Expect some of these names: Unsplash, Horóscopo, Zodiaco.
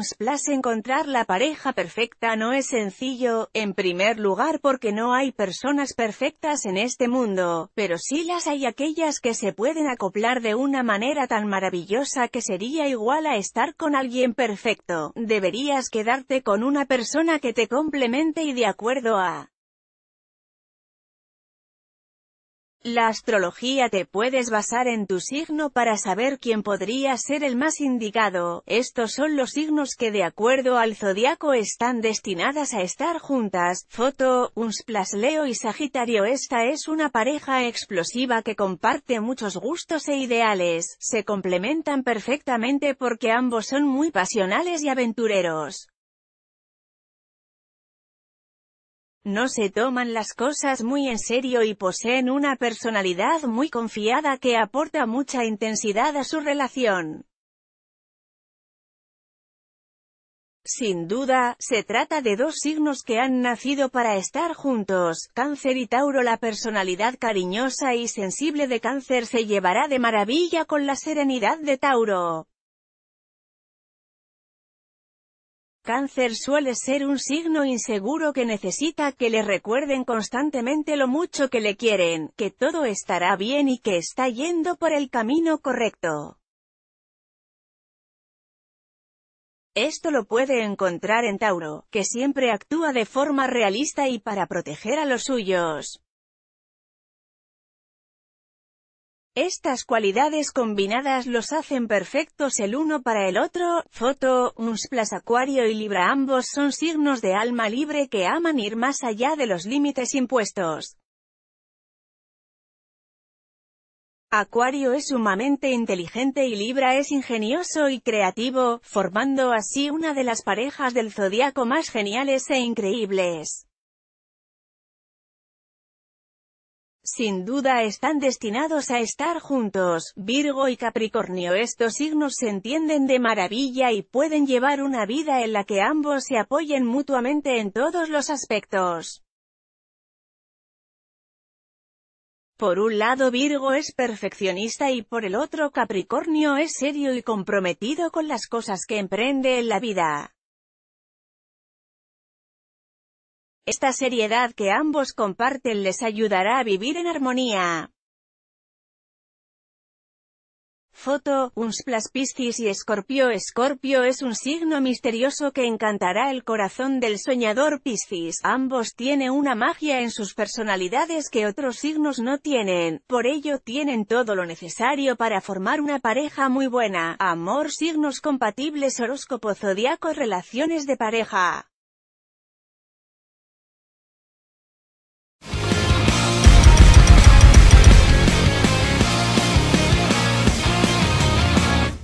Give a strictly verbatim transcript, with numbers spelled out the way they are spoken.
Unsplash encontrar la pareja perfecta no es sencillo, en primer lugar porque no hay personas perfectas en este mundo, pero sí las hay aquellas que se pueden acoplar de una manera tan maravillosa que sería igual a estar con alguien perfecto. Deberías quedarte con una persona que te complemente y de acuerdo a la astrología te puedes basar en tu signo para saber quién podría ser el más indicado. Estos son los signos que de acuerdo al zodiaco están destinadas a estar juntas. Foto, Unsplash Leo y Sagitario. Esta es una pareja explosiva que comparte muchos gustos e ideales. Se complementan perfectamente porque ambos son muy pasionales y aventureros. No se toman las cosas muy en serio y poseen una personalidad muy confiada que aporta mucha intensidad a su relación. Sin duda, se trata de dos signos que han nacido para estar juntos. Cáncer y Tauro. La personalidad cariñosa y sensible de Cáncer se llevará de maravilla con la serenidad de Tauro. Cáncer suele ser un signo inseguro que necesita que le recuerden constantemente lo mucho que le quieren, que todo estará bien y que está yendo por el camino correcto. Esto lo puede encontrar en Tauro, que siempre actúa de forma realista y para proteger a los suyos. Estas cualidades combinadas los hacen perfectos el uno para el otro. Foto, Unsplash Acuario y Libra. Ambos son signos de alma libre que aman ir más allá de los límites impuestos. Acuario es sumamente inteligente y Libra es ingenioso y creativo, formando así una de las parejas del zodiaco más geniales e increíbles. Sin duda están destinados a estar juntos. Virgo y Capricornio. Estos signos se entienden de maravilla y pueden llevar una vida en la que ambos se apoyen mutuamente en todos los aspectos. Por un lado Virgo es perfeccionista y por el otro Capricornio es serio y comprometido con las cosas que emprende en la vida. Esta seriedad que ambos comparten les ayudará a vivir en armonía. Foto, Unsplash Piscis y Escorpio. Escorpio es un signo misterioso que encantará el corazón del soñador Piscis. Ambos tienen una magia en sus personalidades que otros signos no tienen, por ello tienen todo lo necesario para formar una pareja muy buena. Amor, signos compatibles, horóscopo zodiaco, relaciones de pareja.